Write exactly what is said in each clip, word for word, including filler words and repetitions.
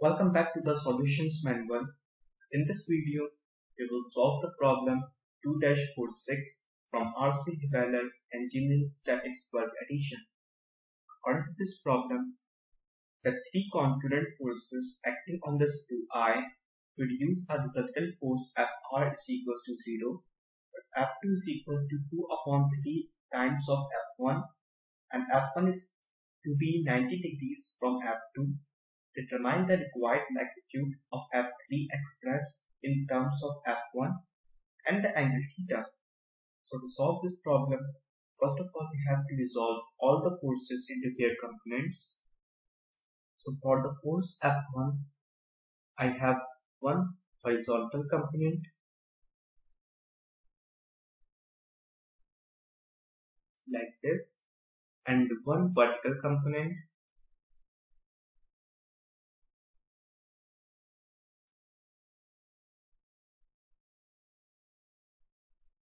Welcome back to the Solutions Manual. In this video, we will solve the problem two dash forty-six from R C Hibbeler Engineering Statics twelfth edition. According to this problem, the three concurrent forces acting on the screw I produce a resultant force F R is equals to zero, but F two is equals to two upon three times of F one, and F one is to be ninety degrees from F two. Determine the required magnitude of F three expressed in terms of F one and the angle theta. So to solve this problem, first of all we have to resolve all the forces into their components. So for the force F one, I have one horizontal component, like this, and one vertical component,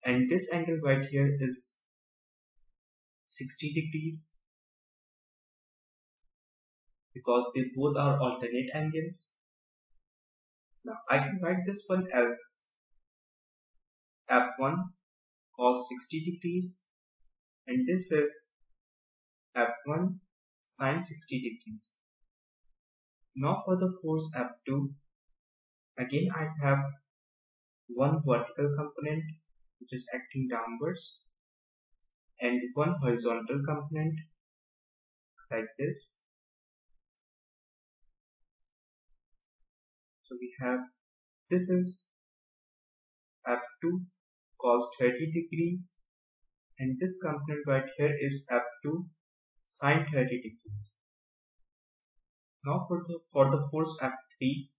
and this angle right here is sixty degrees because they both are alternate angles. Now I can write this one as F one cos sixty degrees, and this is F one sin sixty degrees. Now for the force F two, again I have one vertical component which is acting downwards and one horizontal component like this. So we have, this is F two cos thirty degrees, and this component right here is F two sin thirty degrees. Now for the, for the force F three,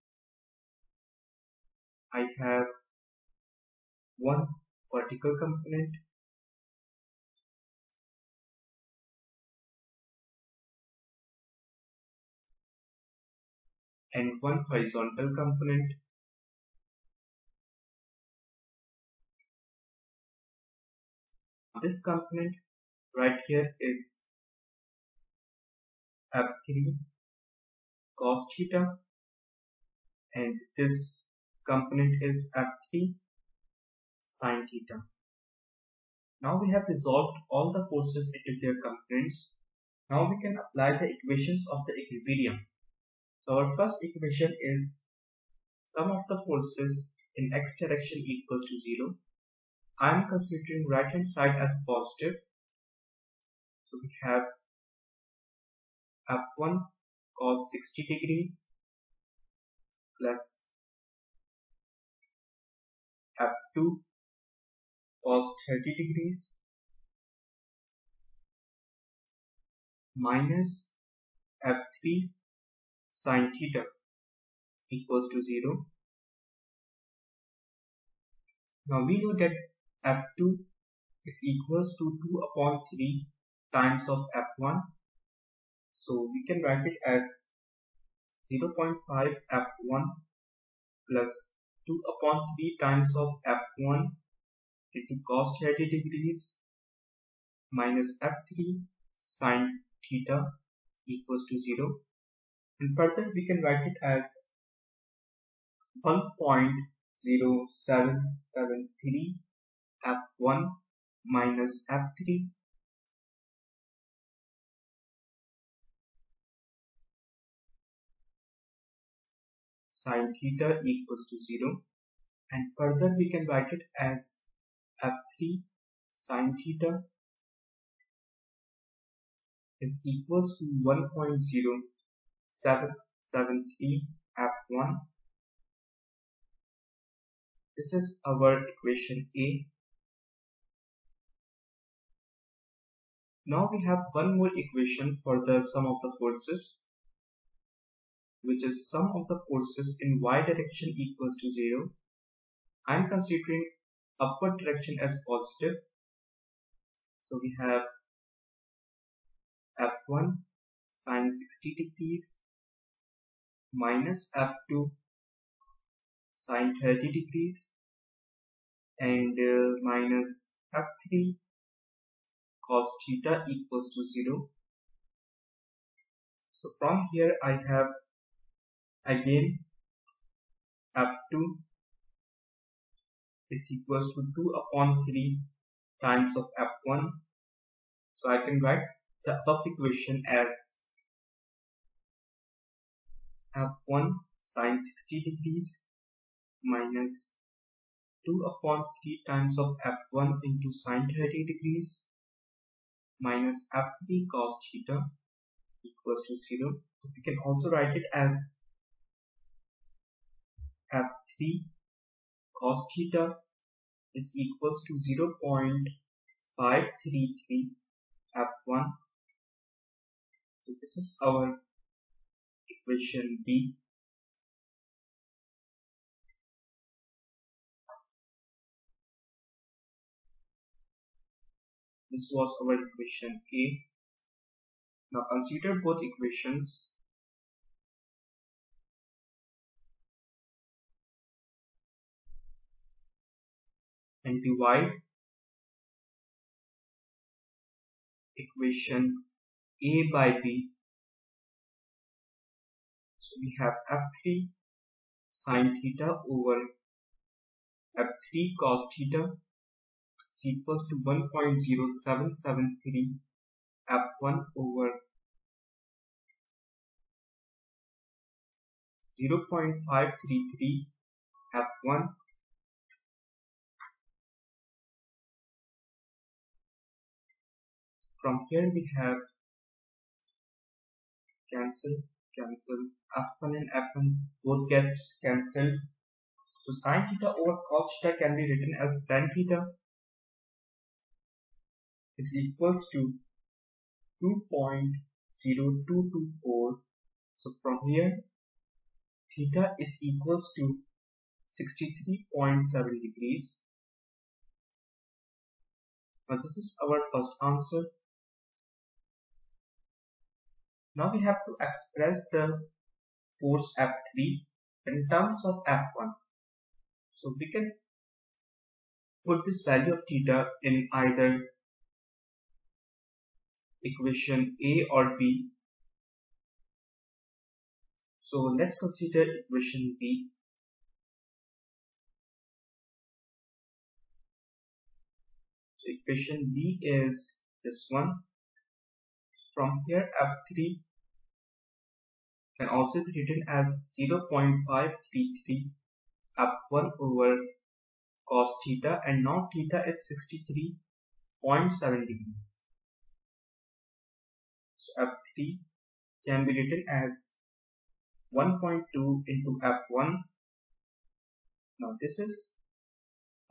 I have one vertical component and one horizontal component, this component right here is F three cos theta, and this component is F three sin theta. Now we have resolved all the forces into their components. Now we can apply the equations of the equilibrium. So our first equation is sum of the forces in x direction equals to zero. I am considering right hand side as positive. So we have F one cos sixty degrees plus F two cos thirty degrees minus F three sin theta equals to zero. Now we know that F two is equals to two upon three times of F one. So we can write it as zero point five F one plus two upon three times of F one into cos thirty degrees minus F three sin theta equals to zero, and further we can write it as one point zero seven seven three F one minus F three sin theta equals to zero, and further we can write it as F three sin theta is equals to one point zero seven seven three F one. This is our equation A. Now we have one more equation for the sum of the forces, which is sum of the forces in y direction equals to zero. I am considering upward direction as positive. So we have F one sin sixty degrees minus F two sin thirty degrees and uh, minus F three cos theta equals to zero. So from here I have again F two is equals to two upon three times of F one. So I can write the above equation as F one sine sixty degrees minus two upon three times of F one into sine thirty degrees minus F three cos theta equals to zero. We can also write it as F three cos theta is equals to zero point five three three F one. So this is our equation B. This was our equation A. Now consider both equations. And divide equation A by B. So we have F three sine theta over F three cos theta is equals to one point zero seven seven three F one over zero point five three three F one . From here we have cancel, cancel, F one and F one both gets cancelled. So sine theta over cos theta can be written as tan theta is equals to two point zero two two four. So from here theta is equals to sixty-three point seven degrees. Now this is our first answer. Now we have to express the force F three in terms of F one. So we can put this value of theta in either equation A or B. So let's consider equation B. So equation B is this one. From here F three can also be written as zero point five three three F one over cos theta, and now theta is sixty-three point seven degrees. So F three can be written as one point two into F one. Now this is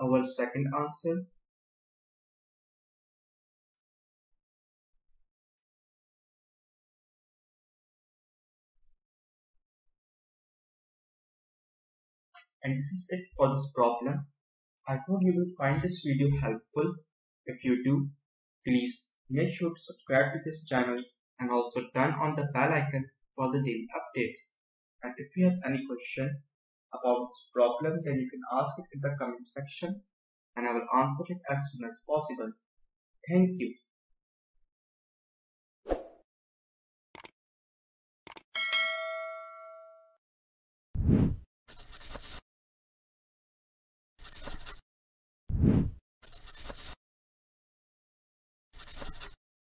our second answer. And this is it for this problem. I hope you will find this video helpful. If you do, please make sure to subscribe to this channel and also turn on the bell icon for the daily updates. And if you have any question about this problem, then you can ask it in the comment section and I will answer it as soon as possible. Thank you.